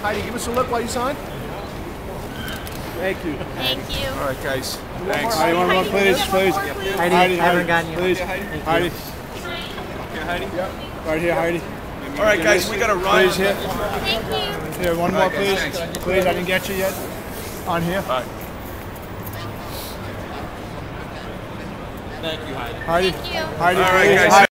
Heidi, give us a look while you sign. Thank you. Thank you. All right, guys. Thanks. Heidi, one more, please, please. Heidi, I haven't gotten you. Please, Heidi. Okay, Heidi. Yep. Right here, Heidi. All right, guys, we got to run. Please, here. Thank you. Here, one more, please. Please, I didn't get you yet. On here. All right. Thank you, Heidi. Heidi. Thank you. Heidi. All right, guys.